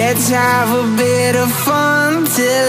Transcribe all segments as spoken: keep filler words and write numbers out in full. Let's have a bit of fun till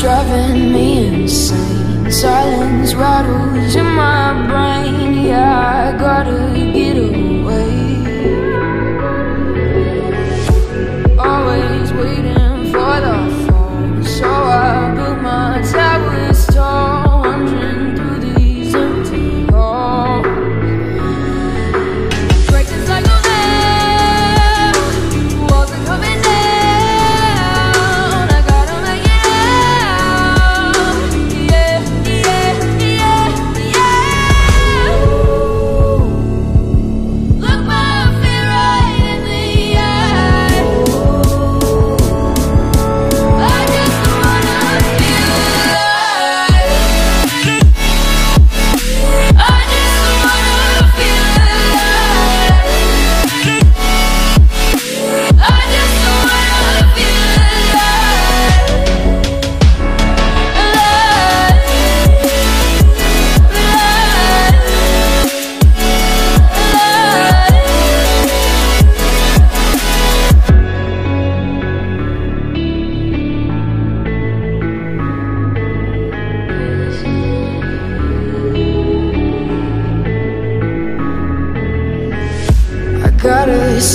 Driving me insane, silence rattles in my brain. Yeah, I gotta get away. Always waiting for the fall, so I built my towers tall, wandering through these empty halls. Break the cycle now, walls are coming down.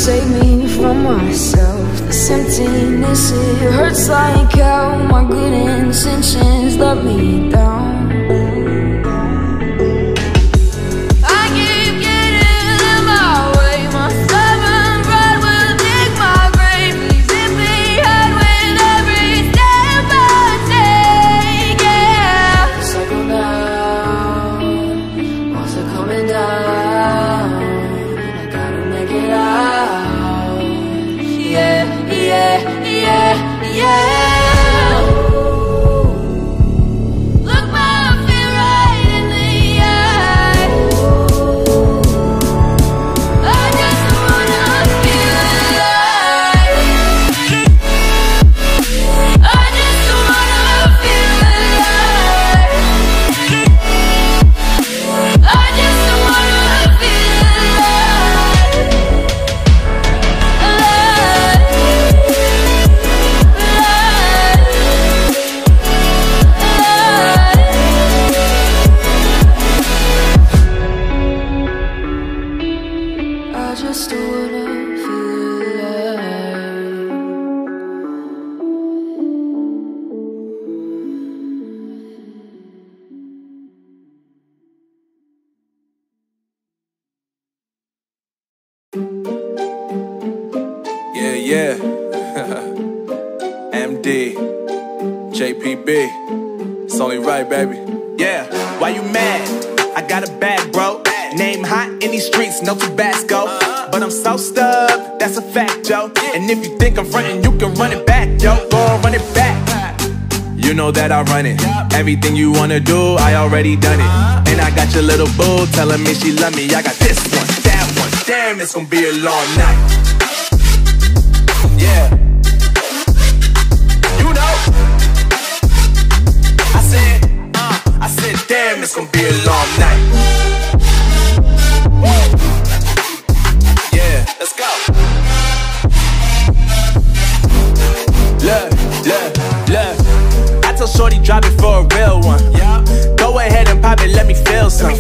Save me from myself, this emptiness, it hurts like hell. My good intentions let me down. I keep getting in my way, my stubborn pride will dig my grave, leaves it behind with every step I take, yeah. Cycle now, walls are coming down, I gotta make it out. Yeah, yeah, yeah, yeah. Yeah, M D, J P B, it's only right, baby. Yeah, why you mad? I got a bag, bro. Name hot in these streets, no Tabasco. But I'm so stubbed, that's a fact, yo. And if you think I'm frontin', you can run it back, yo. Go on, run it back. You know that I run it. Everything you wanna do, I already done it. And I got your little boo telling me she love me. I got this one, that one, damn, it's gonna be a long night. Yeah, you know shorty, drop it for a real one. Go ahead and pop it, let me feel some.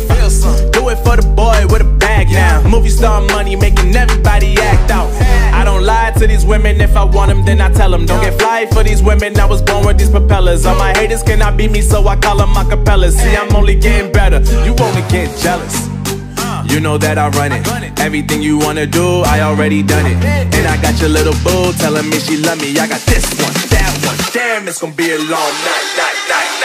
Do it for the boy with a bag now. Movie star money, making everybody act out. I don't lie to these women, if I want them, then I tell them. Don't get fly for these women, I was born with these propellers. All my haters cannot beat me, so I call them acapellas. See, I'm only getting better, you only get jealous. You know that I run it. Everything you wanna do, I already done it. And I got your little boo telling me she love me. I got this one, that one. Damn, it's gonna be a long night, night, night, night.